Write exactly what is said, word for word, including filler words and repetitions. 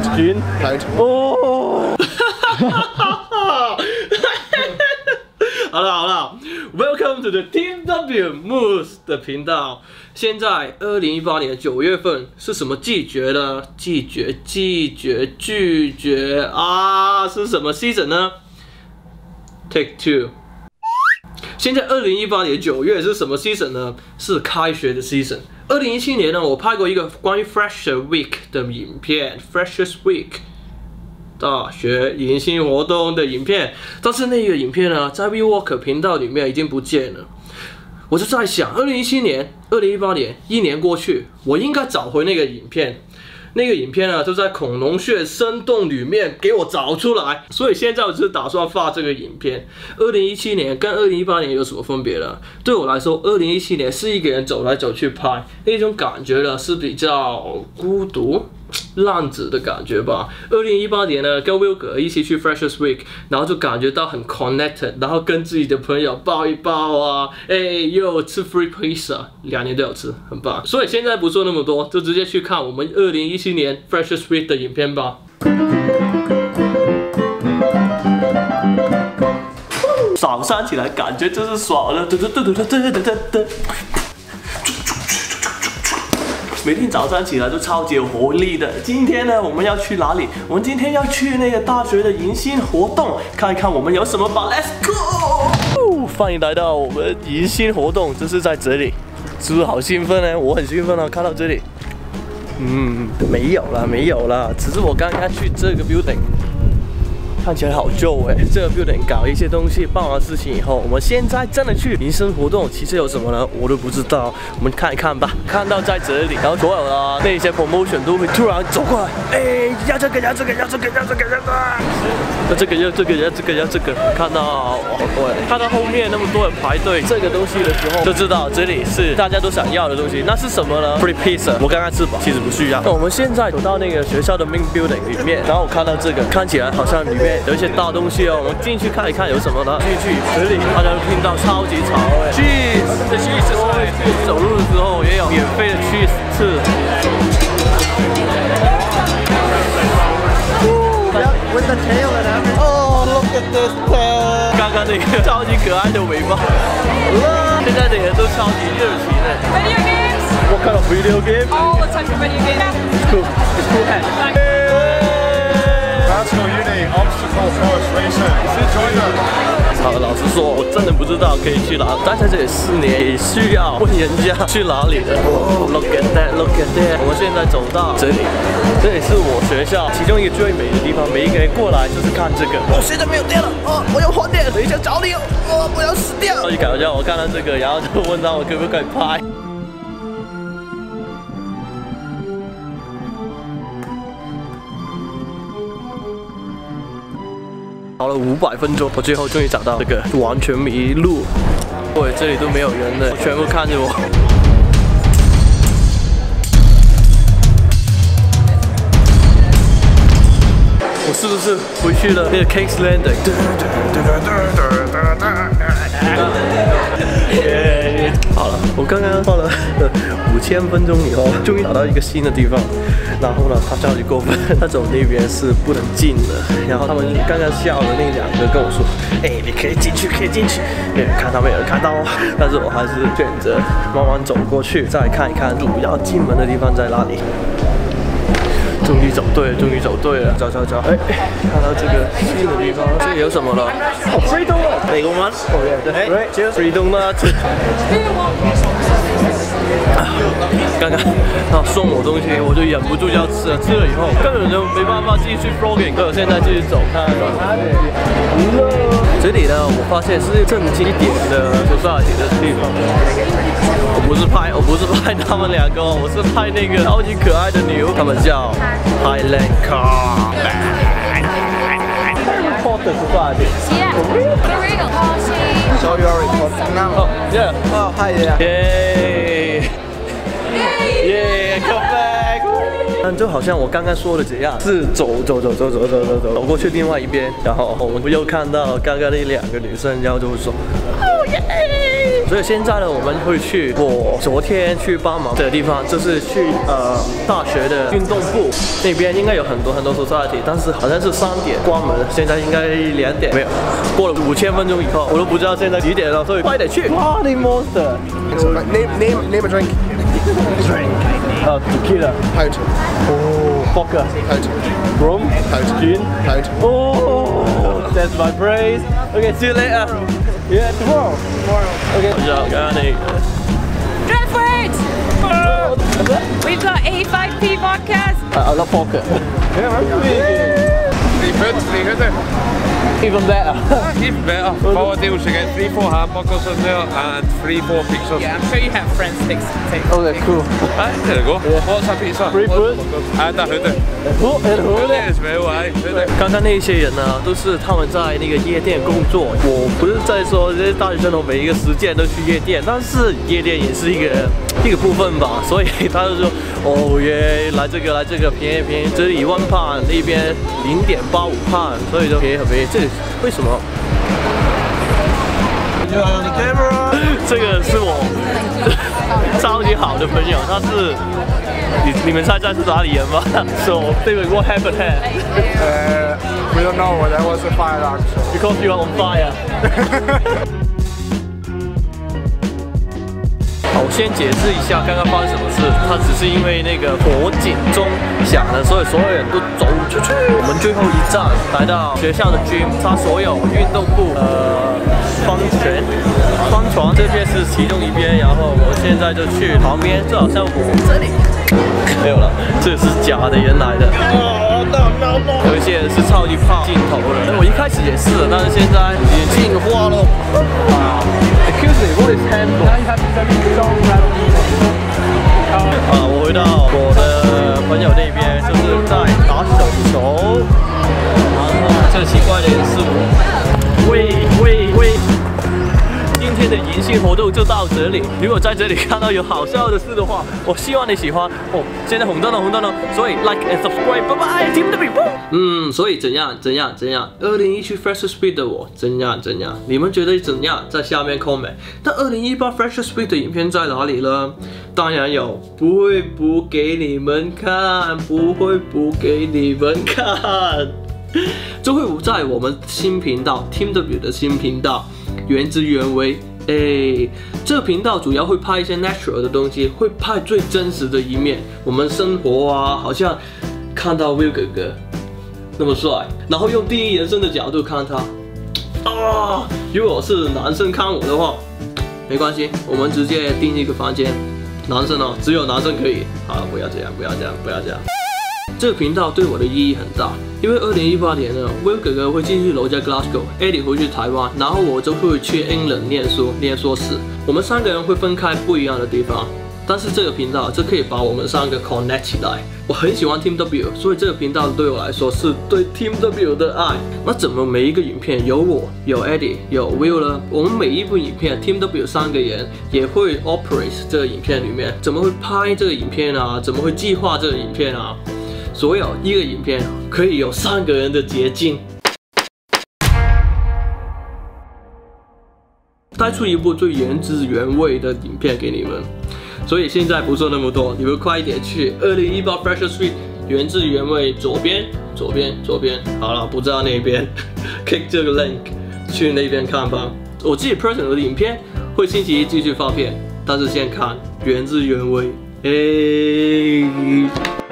Toad. Toad. Toad. Oh!好了好了 ，Welcome to the Team W Moose 的频道。现在二零一八年九月份是什么季节呢？季节季节拒绝啊！是什么 season 呢 ？Take two。现在二零一八年九月是什么 season 呢？是开学的 season。二零一七年呢，我拍过一个关于 Freshers Week 的影片 ，Freshers Week。 大学迎新活动的影片，但是那个影片呢，在 Will Walker 频道里面已经不见了。我就在想， 二零一七年、二零一八年，一年过去，我应该找回那个影片。那个影片呢，就在恐龙穴深洞里面给我找出来。所以现在我只打算发这个影片。二零一七年跟二零一八年有什么分别呢？对我来说， 二零一七年是一个人走来走去拍，那种感觉呢是比较孤独。 浪子的感觉吧。二零一八年呢，跟 Will 哥一起去 Freshers Week， 然后就感觉到很 connected， 然后跟自己的朋友抱一抱啊，哎又吃 free pizza， 两年都有吃，很棒。所以现在不做那么多，就直接去看我们二零一七年 Freshers Week 的影片吧。早上起来感觉就是爽了，噔噔噔噔噔噔噔噔。 每天早上起来都超级有活力的。今天呢，我们要去哪里？我们今天要去那个大学的迎新活动，看一看我们有什么吧。Let's go！ 欢迎来到我们迎新活动，就是在这里，是不是好兴奋呢？我很兴奋啊，看到这里。嗯，没有啦，没有啦，只是我刚刚去这个 building， 看起来好旧哎。这个 building 搞一些东西，办完事情以后，我们现在真的去迎新活动，其实有什么呢？我都不知道，我们看一看吧。看到在这里，然后所有的那些 promotion 都会突然走过来，哎，要这个，要这个，要这个，要这个，要这个，要这个，要这个，要这个。看到哇，好多人，看到后面那么多人排队这个东西的时候，就知道这里是大家都想要的东西。那是什么呢 ？Free pizza， 我刚刚吃饱，其实不需要。那我们现在走到那个学校的 main building 里面，然后我看到这个，看起来好像里面 有一些大东西哦，我们进去看一看有什么呢？进去这里大家都听到超级潮哎 ，cheese， 这 cheese 走路的时候也有免费的 cheese 吃。With the tail and everything. Oh, look at this tail. 刚刚那个超级可爱的尾巴。现在的人都超级热情哎。Video games. What kind of video games? All the types of video games. It's cool. It's cool hat. National Uni Obstacle Course Racing， join them。好，老实说，我真的不知道可以去哪。待在这里四年，也需要问人家去哪里的。Oh, look at that, look at that。我们现在走到这里，这里是我学校其中一个最美的地方。每一个人过来就是看这个。我现在没有电了，哦，我要换电，等一下找你哦，我我要死掉。超级搞笑，我看到这个，然后就问他我可不可以拍。 跑了五百分钟，我最后终于找到这个，完全迷路。对，这里都没有人的，全部看着我。我是不是回去了那个 King's Landing？ 好了，我刚刚放了五千分钟以后，终于找到一个新的地方。 然后呢，他超级过分，他走那边是不能进的。然后他们刚刚笑的那两个跟我说：“哎，你可以进去，可以进去。”没人看到，没有人看到。但是我还是选择慢慢走过去，再看一看主要进门的地方在哪里。终于走对了，终于走对了，走走走！哎，看到这个新的地方，这里有什么了？哦 ，free donut， 美国吗？哦，对，对 ，free donut。 刚刚他送我东西，我就忍不住要吃了。吃了以后根本就没办法继续 vlogging， 所以我现在继续走看。这里呢，我发现是正经一点的学校里的地方。我不是拍，我不是拍他们两个，我是拍那个超级可爱的牛，他们叫 Highland Car。Potter 是吧？So you are recording now? Yeah. Oh, hi there. 耶 ，come back！ 但就好像我刚刚说的这样，是走走走走走走走走走过去另外一边，然后我们又看到刚刚那两个女生，然后就会说，哦耶！所以现在呢，我们会去我昨天去帮忙的地方，就是去呃大学的运动部那边，应该有很多很多 society， 但是好像是三点关门，现在应该两点没有，过了五千分钟以后，我都不知道现在几点了，所以快点去。Party Monster。Name name name a drink. Drink. Oh, tequila. Out. Oh, vodka. Out. Rum. Out. Gin. Out. Oh, that's my praise. Okay, see you later. Yeah, tomorrow. Tomorrow. Okay. Go for it. We've got eighty-five p podcast. I love vodka. Yeah, right. Three foot, three foot. Even better. Even better. What we do is we get three, four hamburgers in there and three, four pizzas. Yeah, I'm sure you have friends take take. Oh, that's cool. There we go. What's a pizza? Three foot and a hoodie. Oh, and hoodie as well, right? Hoodie. 刚刚那些人呢，都是他们在那个夜店工作。我不是在说这些大学生活每一个实践都去夜店，但是夜店也是一个一个部分吧。所以他就说，哦耶，来这个来这个便宜便宜，这里一万磅，那边零点八五磅，所以就便宜很便宜。这为什么？这个是我超级好的朋友，他是你你们猜猜是哪里人吗 ？So David, what happened here? Uh, we don't know. That was a fire alarm. Because you are on fire. 我先解释一下刚刚发生什么事，它只是因为那个火警钟响了，所以所有人都走出去。我们最后一站来到学校的 gym， 它所有运动部呃方拳、方床这边是其中一边，然后我现在就去旁边，就好像我这里没有了，这是假的，原来的。有一些人是超级怕镜头的，我一开始也是，但是现在已经进化了。Excuse me, what is handball? 啊，我回到我的朋友那边，就是在打手球。然后最奇怪的是我，喂喂喂！今天的迎新活动就到这里。如果在这里看到有好笑的事的话，我希望你喜欢。哦，现在红灯了，红灯了，所以 like and subscribe， 拜拜 ，Team W。嗯，所以怎样怎样怎样？二零一七 Freshers Week 的我怎样怎样？你们觉得怎样？在下面 comment。但二零一八 Freshers Week 的影片在哪里呢？当然有，不会不给你们看，不会不给你们看。这会在我们新频道 Team W 的新频道，原汁原味。哎，这频道主要会拍一些 natural 的东西，会拍最真实的一面，我们生活啊，好像看到 Will 哥哥那么帅，然后用第一人称的角度看他。啊，如果是男生看我的话，没关系，我们直接订一个房间。 男生哦，只有男生可以。好，不要这样，不要这样，不要这样。这个频道对我的意义很大，因为二零一八年呢 ，Will 哥哥会继续留在 Glasgow，Eddie 回去台湾，然后我就会去英伦念书，念硕士。我们三个人会分开不一样的地方，但是这个频道就可以把我们三个 connect 起来。我很喜欢 Team W， 所以这个频道对我来说是对 Team W 的爱。那怎么每一个影片有我、有 Eddie、有 Will 呢？我们每一部影片 Team W 三个人也会 operate 这个影片里面，怎么会拍这个影片啊？怎么会计划这个影片啊？所有一个影片可以有三个人的捷径。 带出一部最原汁原味的影片给你们，所以现在不说那么多，你们快一点去二零一八 Freshers Week 原汁原味，左边左边左边，好了，不知道那边 ，click 这个 link 去那边看吧。我自己 personal 的影片会星期一继续发片，但是先看原汁原味，哎。